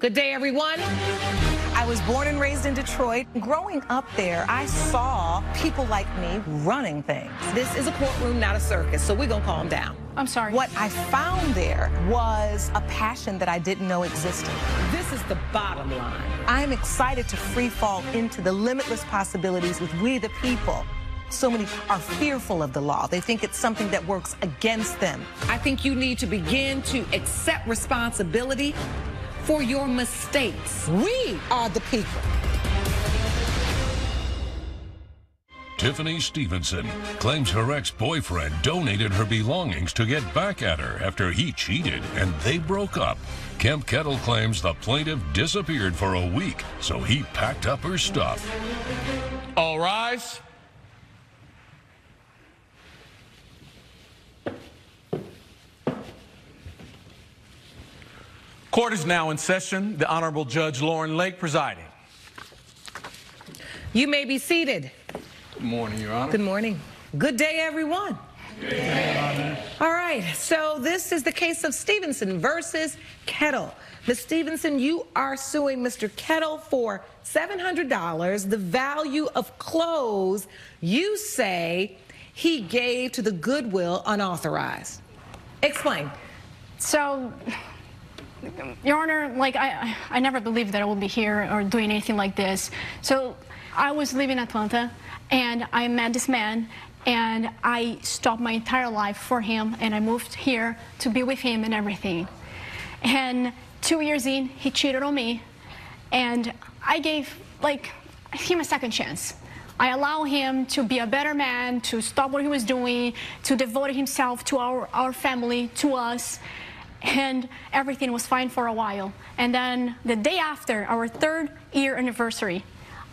Good day, everyone. I was born and raised in Detroit. Growing up there, I saw people like me running things. This is a courtroom, not a circus, so we're gonna calm down. I'm sorry. What I found there was a passion that I didn't know existed. This is the bottom line. I'm excited to free fall into the limitless possibilities with We the People. So many are fearful of the law. They think it's something that works against them. I think you need to begin to accept responsibility for your mistakes. We are the people. Tiffany Stevenson claims her ex-boyfriend donated her belongings to get back at her after he cheated and they broke up. Kemp Kettle claims the plaintiff disappeared for a week, so he packed up her stuff. All rise. Court is now in session. The Honorable Judge Lauren Lake presiding. You may be seated. Good morning, Your Honor. Good morning. Good day, everyone. Good day, Your Honor. All right, so this is the case of Stevenson versus Kettle. Ms. Stevenson, you are suing Mr. Kettle for $700, the value of clothes you say he gave to the Goodwill unauthorized. Explain. So, Your Honor, like, I never believed that I would be here or doing anything like this. So I was living in Atlanta, and I met this man, and I stopped my entire life for him, and I moved here to be with him and everything. And 2 years in, he cheated on me, and I gave, like, him a second chance. I allow him to be a better man, to stop what he was doing, to devote himself to our family, to us. And everything was fine for a while. And then the day after our third-year anniversary,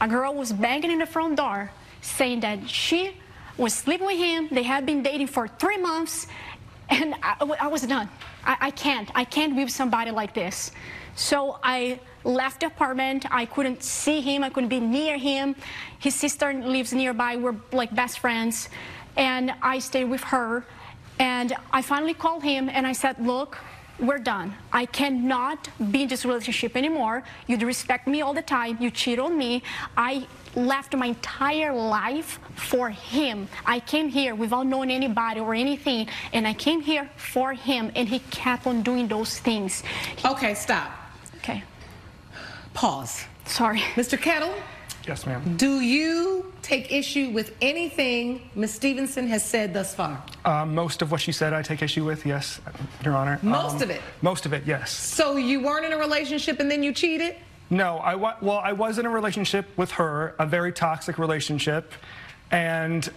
a girl was banging in the front door saying that she was sleeping with him. They had been dating for 3 months, and I was done. I can't be with somebody like this. So I left the apartment. I couldn't see him. I couldn't be near him. His sister lives nearby. We're like best friends, and I stayed with her. And I finally called him and I said, look, we're done. I cannot be in this relationship anymore. You disrespect me all the time. You cheat on me. I left my entire life for him. I came here without knowing anybody or anything, and I came here for him, and he kept on doing those things. Okay, stop. Okay. Pause. Sorry. Mr. Kettle? Yes, ma'am. Do you take issue with anything Ms. Stevenson has said thus far? Most of what she said I take issue with, yes, Your Honor. Most of it? Most of it, yes. So you weren't in a relationship and then you cheated? No, I was in a relationship with her, a very toxic relationship, and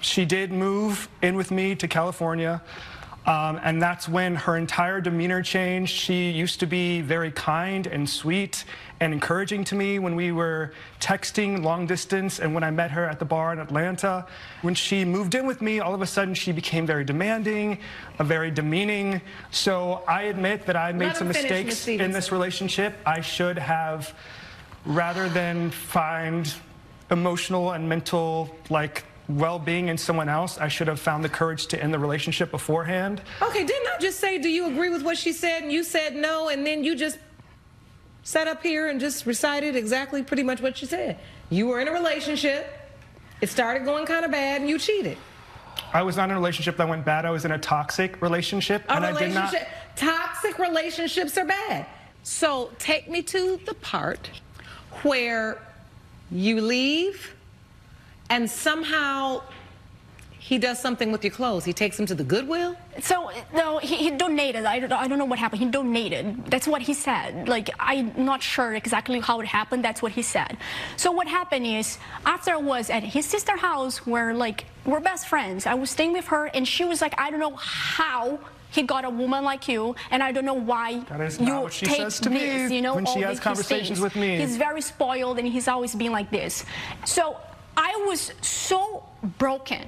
she did move in with me to California, and that's when her entire demeanor changed. She used to be very kind and sweet and encouraging to me when we were texting long distance and when I met her at the bar in Atlanta. When she moved in with me, all of a sudden she became very demanding, very demeaning. So I admit that I made some mistakes in this relationship. I should have, rather than find emotional and mental, like, well-being in someone else, I should have found the courage to end the relationship beforehand. Okay, didn't I just say, do you agree with what she said? And you said no, and then you just sat up here and just recited exactly pretty much what she said. You were in a relationship, it started going kind of bad, and you cheated. I was not in a relationship that went bad. I was in a toxic relationship, and I did not... Toxic relationships are bad. So take me to the part where you leave, and somehow he does something with your clothes. He takes them to the Goodwill? So, no, he donated. I don't know what happened. He donated. That's what he said. Like, I'm not sure exactly how it happened. That's what he said. So what happened is, after I was at his sister's house, where, like, we're best friends. I was staying with her, and she was like, I don't know how he got a woman like you, and I don't know why. That is not what she says to me when she has conversations with me. He's very spoiled, and he's always been like this. So I was so broken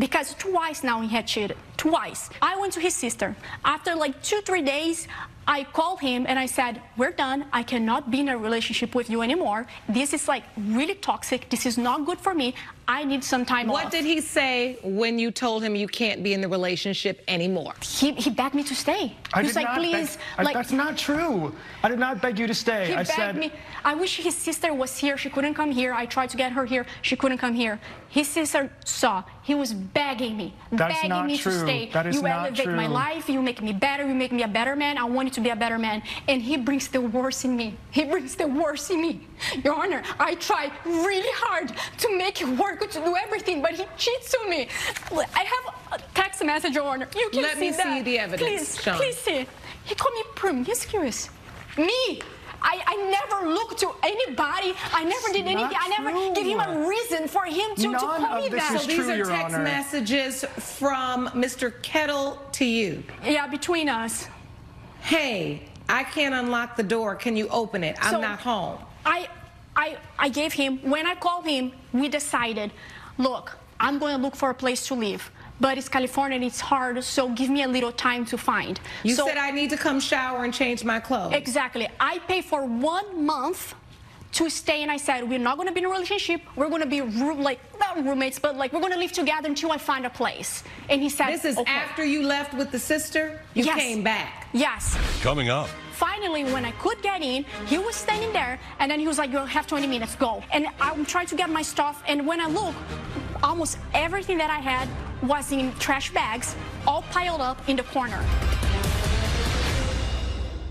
because twice now he had cheated, twice. I went to his sister. After like 2-3 days, I called him and I said, we're done. I cannot be in a relationship with you anymore. This is like really toxic. This is not good for me. I need some time off. What did he say when you told him you can't be in the relationship anymore? He begged me to stay. I did not beg. He was like, please. That's not true. I did not beg you to stay. I said, me. I wish his sister was here. She couldn't come here. I tried to get her here. She couldn't come here. His sister saw. He was begging me, begging me to stay. That is not true. You elevate my life. You make me better. You make me a better man. I want you to be a better man. And he brings the worst in me. He brings the worst in me. Your Honor, I try really hard to make it work, to do everything, but he cheats on me. I have a text message, Your Honor. You can see that. Let me see the evidence, Sean. Please see. He called me prim. He's curious. Me. I never looked to anybody. I never did anything. I never gave him a reason for him to call me that. So these are text messages from Mr. Kettle to you. Yeah, between us. Hey, I can't unlock the door. Can you open it? I'm not home. I gave him, when I called him, we decided, look, I'm going to look for a place to live, but it's California and it's hard, so give me a little time to find. You said I need to come shower and change my clothes. Exactly. I pay for 1 month to stay, and I said, we're not going to be in a relationship. We're going to be not roommates, but we're going to live together until I find a place. And he said, this is okay. After you left with the sister? You came back? Yes. Coming up. Finally, when I could get in, he was standing there, and then he was like, you have 20 minutes, go. And I'm trying to get my stuff, and when I look, almost everything that I had was in trash bags, all piled up in the corner.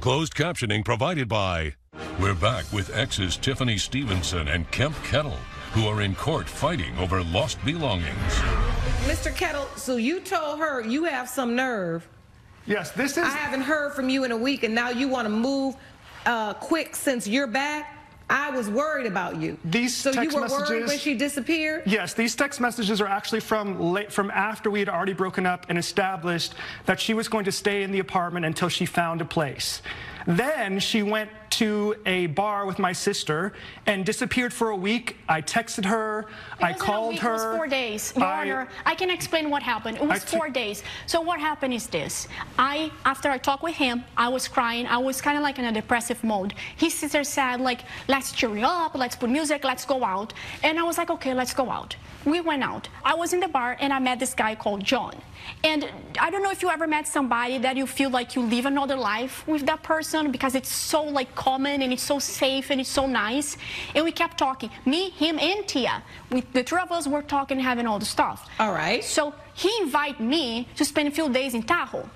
Closed captioning provided by... We're back with exes Tiffany Stevenson and Kemp Kettle, who are in court fighting over lost belongings. Mr. Kettle, so you told her you have some nerve. Yes, this is... I haven't heard from you in a week, and now you want to move quick since you're back? I was worried about you. So you were worried when she disappeared? Yes, these text messages are actually from after we had already broken up and established that she was going to stay in the apartment until she found a place. Then she went to a bar with my sister and disappeared for a week. I texted her. I called her. It was 4 days. Your Honor, I can explain what happened. It was 4 days. So what happened is this. After I talked with him, I was crying. I was kind of like in a depressive mode. His sister said, like, let's cheer you up. Let's put music. Let's go out. And I was like, okay, let's go out. We went out. I was in the bar, and I met this guy called John. And I don't know if you ever met somebody that you feel like you live another life with that person because it's so, like, common and it's so safe and it's so nice. And we kept talking. Me, him, and Tia. The three of us were talking, having all the stuff. All right. So he invited me to spend a few days in Tahoe.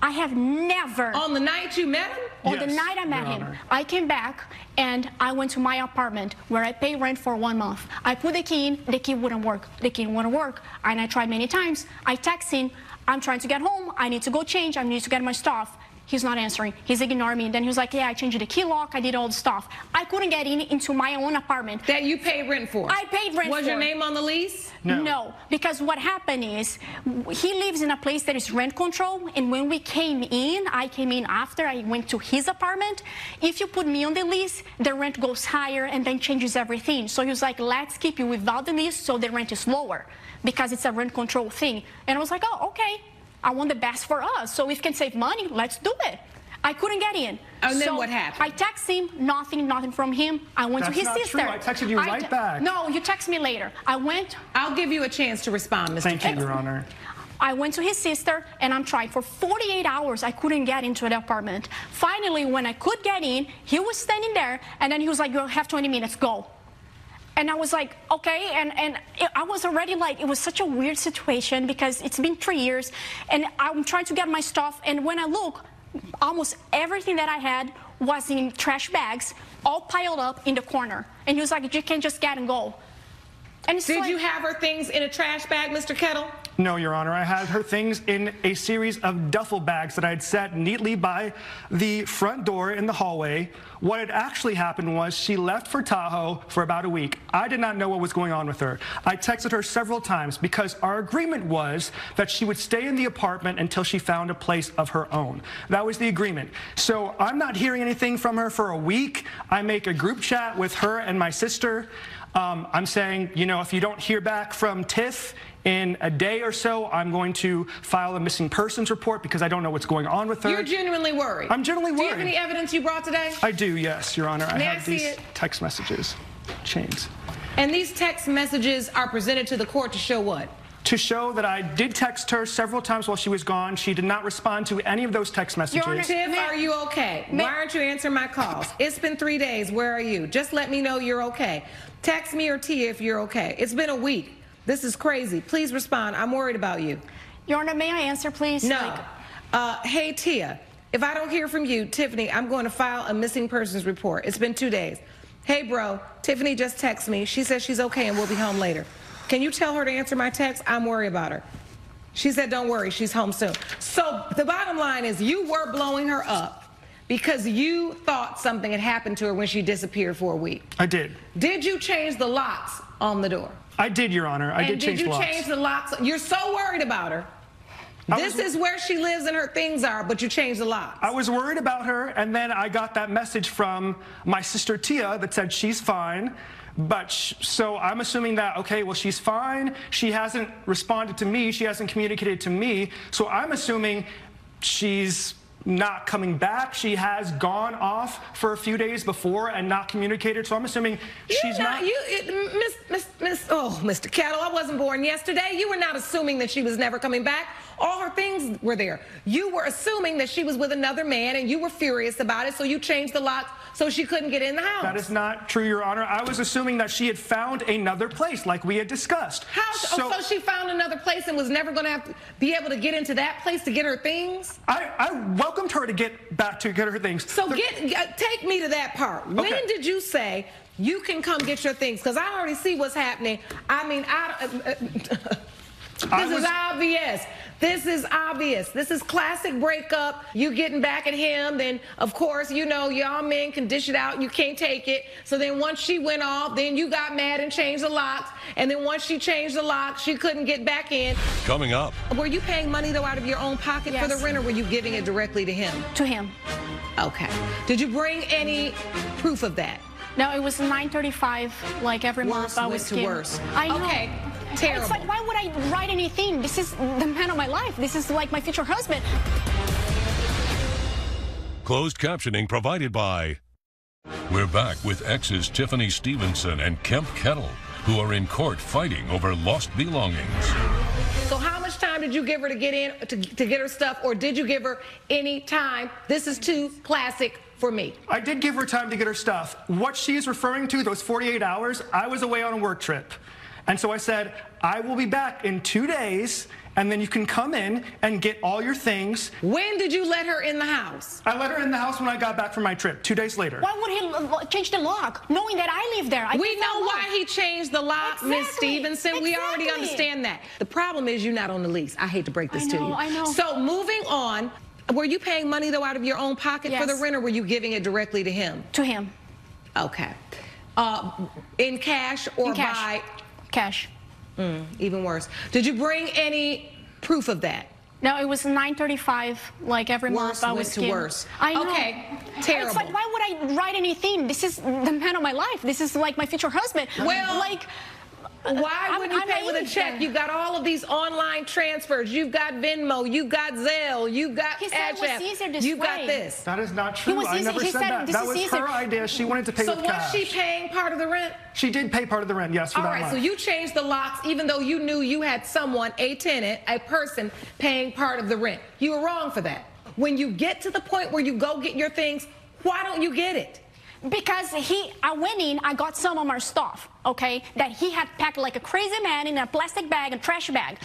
I have never... On the night you met him? On the night I met him. I came back and I went to my apartment where I pay rent for 1 month. I put the key in, the key wouldn't work. The key wouldn't work. And I tried many times. I text him, I'm trying to get home. I need to go change. I need to get my stuff. He's not answering. He's ignoring me. And then he was like, yeah, I changed the key lock. I did all the stuff. I couldn't get in into my own apartment. That you paid rent for? I paid rent for. Was your name on the lease? No. No, because what happened is he lives in a place that is rent control. And when we came in, I came in after I went to his apartment. If you put me on the lease, the rent goes higher and then changes everything. So he was like, let's keep you without the lease so the rent is lower because it's a rent control thing. And I was like, oh, okay. I want the best for us, so if we can save money, let's do it. I couldn't get in. And then what happened? I texted him, nothing from him. I went to his sister. That's not true. I texted you right back. No, you text me later. I went. I'll give you a chance to respond, Mr. Thank you, Your Honor. I went to his sister, and I'm trying for 48 hours. I couldn't get into the apartment. Finally, when I could get in, he was standing there, and then he was like, you have 20 minutes, go. And I was like, okay, and I was already like, it was such a weird situation because it's been 3 years, and I'm trying to get my stuff, and when I look, almost everything that I had was in trash bags, all piled up in the corner. And he was like, you can't just get and go. And did you have her things in a trash bag, Mr. Kettle? No, Your Honor. I had her things in a series of duffel bags that I had set neatly by the front door in the hallway. What had actually happened was she left for Tahoe for about a week. I did not know what was going on with her. I texted her several times because our agreement was that she would stay in the apartment until she found a place of her own. That was the agreement. So I'm not hearing anything from her for a week. I make a group chat with her and my sister. I'm saying, you know, if you don't hear back from Tiff In a day or so, I'm going to file a missing persons report because I don't know what's going on with her. You're genuinely worried? I'm genuinely worried. Do you have any evidence you brought today? I do, yes, Your Honor. I have these text messages. Chains. And these text messages are presented to the court to show what? To show that I did text her several times while she was gone. She did not respond to any of those text messages. Your Honor, Tiff, are you okay? Why aren't you answering my calls? It's been 3 days. Where are you? Just let me know you're okay. Text me or Tia if you're okay. It's been a week. This is crazy. Please respond. I'm worried about you. Your Honor, may I answer, please? No. Hey, Tia, if I don't hear from you, Tiffany, I'm going to file a missing persons report. It's been 2 days. Hey, bro, Tiffany just texted me. She says she's okay and we'll be home later. Can you tell her to answer my text? I'm worried about her. She said, don't worry, she's home soon. So the bottom line is you were blowing her up because you thought something had happened to her when she disappeared for a week. I did. Did you change the locks on the door? I did, Your Honor. I did change the locks. And did you change the locks? You're so worried about her. This is where she lives and her things are, but you changed the locks. I was worried about her, and then I got that message from my sister Tia that said she's fine. But so I'm assuming that, okay, well, she's fine. She hasn't responded to me. She hasn't communicated to me. So I'm assuming she's not coming back. She has gone off for a few days before and not communicated. So I'm assuming she's not. Mr. Kettle, I wasn't born yesterday. You were not assuming that she was never coming back. All her things were there. You were assuming that she was with another man and you were furious about it. So you changed the locks so she couldn't get in the house. That is not true, Your Honor. I was assuming that she had found another place like we had discussed. How? So she found another place and was never going to have to be able to get into that place to get her things? I welcomed her to get back to get her things. So take me to that part. Okay. When did you say you can come get your things? Because I already see what's happening. I mean, this is obvious. This is obvious. This is classic breakup. You getting back at him, then of course, you know, y'all men can dish it out. You can't take it. So then once she went off, then you got mad and changed the locks. And then once she changed the locks, she couldn't get back in. Coming up. Were you paying money, though, out of your own pocket for the rent, or were you giving it directly to him? To him. Okay. Did you bring any proof of that? No, it was $9.35, like every month I was giving. Worse. I know. Okay. Terrible. It's like, why would I write anything? This is the man of my life. This is like my future husband. Closed captioning provided by... We're back with exes Tiffany Stevenson and Kemp Kettle, who are in court fighting over lost belongings. So how much time did you give her to get in, to get her stuff, or did you give her any time? This is too classic for me. I did give her time to get her stuff. What she is referring to, those 48 hours, I was away on a work trip. And so I said, I will be back in 2 days, and then you can come in and get all your things. When did you let her in the house? I let her in the house when I got back from my trip, 2 days later. Why would he change the lock, knowing that I live there? We know why he changed the lock, Ms. Stevenson. Exactly. We already understand that. The problem is you're not on the lease. I hate to break this to you. I know. So moving on, were you paying money, though, out of your own pocket for the rent, or were you giving it directly to him? To him. Okay. In cash or by... Cash. Even worse. Did you bring any proof of that? No, it was $9.35, like every month I was giving. Worse. I know. Okay. Terrible. It's like, why would I write anything? This is the man of my life. This is like my future husband. Well, like... Why would you pay with a check? You got all of these online transfers. You've got Venmo. You got Zelle. You got Cash App. You got this. That is not true. I never said that. That was her idea. She wanted to pay with cash. So was she paying part of the rent? She did pay part of the rent, yes. All right, so you changed the locks even though you knew you had someone, a tenant, a person paying part of the rent. You were wrong for that. When you get to the point where you go get your things, why don't you get it? Because I went in, I got some of my stuff, okay, that he had packed like a crazy man in a plastic bag, a trash bag,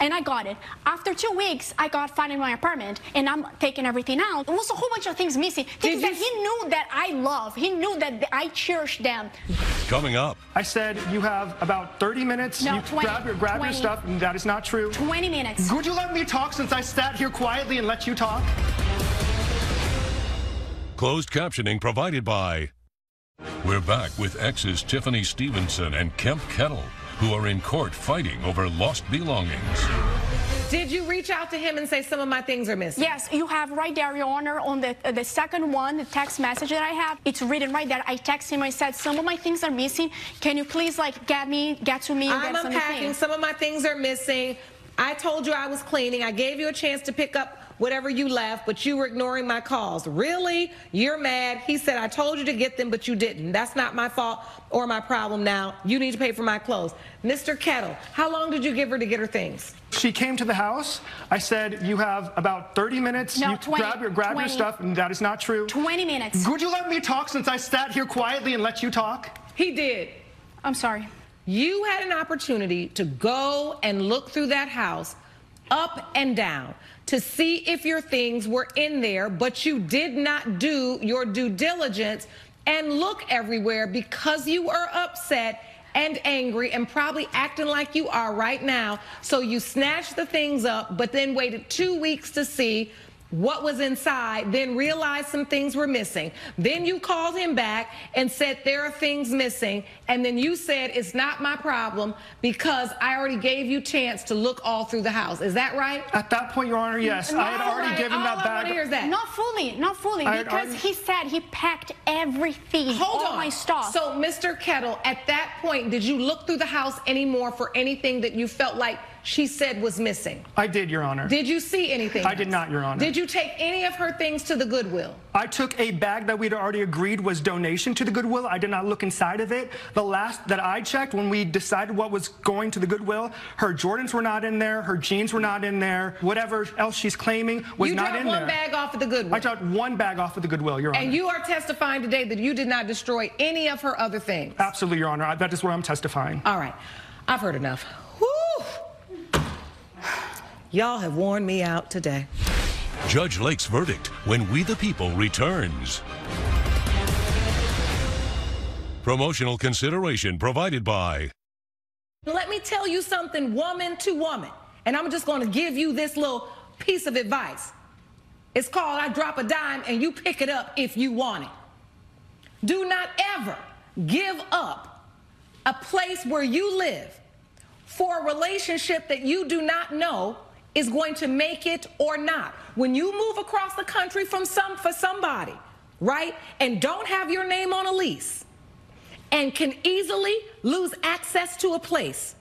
and I got it. After 2 weeks, I got found in my apartment, and I'm taking everything out. There was a whole bunch of things missing, things that he knew that I love, he knew that I cherished them. Coming up. I said you have about 30 minutes, no, you 20, grab your stuff, and that is not true. 20 minutes. Would you let me talk since I sat here quietly and let you talk? Closed captioning provided by... We're back with exes Tiffany Stevenson and Kemp Kettle, who are in court fighting over lost belongings. Did you reach out to him and say some of my things are missing? Yes, you have right there, Your Honor, on the second one, the text message that I have. It's written right there. I texted him. I said, some of my things are missing. Can you please, like, get to me? And I'm unpacking. Some of my things are missing. I told you I was cleaning. I gave you a chance to pick up whatever you left, but you were ignoring my calls. Really? You're mad. He said, I told you to get them, but you didn't. That's not my fault or my problem now. You need to pay for my clothes. Mr. Kettle, how long did you give her to get her things? She came to the house. I said, you have about 30 minutes. No, you 20, grab your stuff, and that is not true. 20 minutes. Would you let me talk since I sat here quietly and let you talk? He did. I'm sorry. You had an opportunity to go and look through that house up and down to see if your things were in there, but you did not do your due diligence and look everywhere because you are upset and angry and probably acting like you are right now. So you snatched the things up, but then waited 2 weeks to see what was inside, then realized some things were missing. Then you called him back and said, there are things missing. And then you said, it's not my problem because I already gave you a chance to look all through the house. Is that right? At that point, Your Honor, yes. No, I had already given that back. That. Not fully, because he said he packed everything. Hold on. My stuff. So, Mr. Kettle, at that point, did you look through the house anymore for anything that you felt like she said was missing? I did, Your Honor. Did you see anything? I did not, Your Honor. Did you take any of her things to the Goodwill? I took a bag that we'd already agreed was donation to the Goodwill. I did not look inside of it. The last that I checked when we decided what was going to the Goodwill, her Jordans were not in there, her jeans were not in there, whatever else she's claiming was not in there. You dropped one bag off of the Goodwill? I dropped one bag off of the Goodwill, Your Honor. And you are testifying today that you did not destroy any of her other things? Absolutely, Your Honor. That is where I'm testifying. All right. I've heard enough. Y'all have worn me out today. Judge Lake's verdict when We the People returns. Promotional consideration provided by... Let me tell you something, woman to woman, and I'm just going to give you this little piece of advice. It's called I drop a dime and you pick it up if you want it. Do not ever give up a place where you live for a relationship that you do not know is going to make it or not. When you move across the country for somebody, right, and don't have your name on a lease and can easily lose access to a place,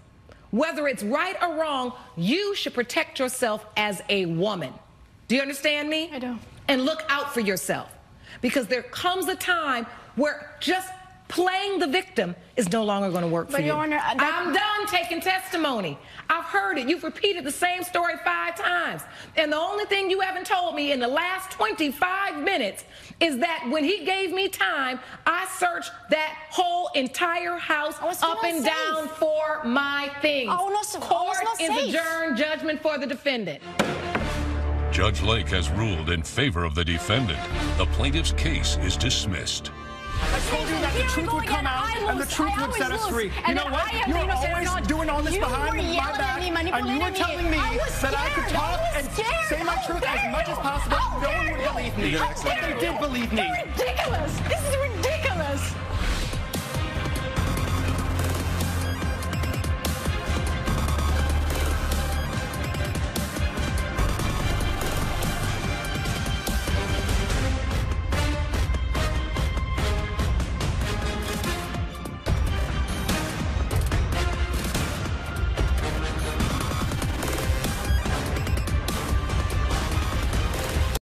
whether it's right or wrong, you should protect yourself as a woman. Do you understand me? I do. And look out for yourself, because there comes a time where just playing the victim is no longer going to work for you. Your Honor, I'm done taking testimony. I've heard it. You've repeated the same story 5 times. And the only thing you haven't told me in the last 25 minutes is that when he gave me time, I searched that whole entire house up and down for my things. Court is adjourned, judgment for the defendant. Judge Lake has ruled in favor of the defendant. The plaintiff's case is dismissed. I told you that the truth would come out and the truth would set us free. You know what? You were always doing all this behind my back, and you were telling me that I could talk and say my truth as much as possible. No one would believe me, but they did believe me. Ridiculous! This is ridiculous!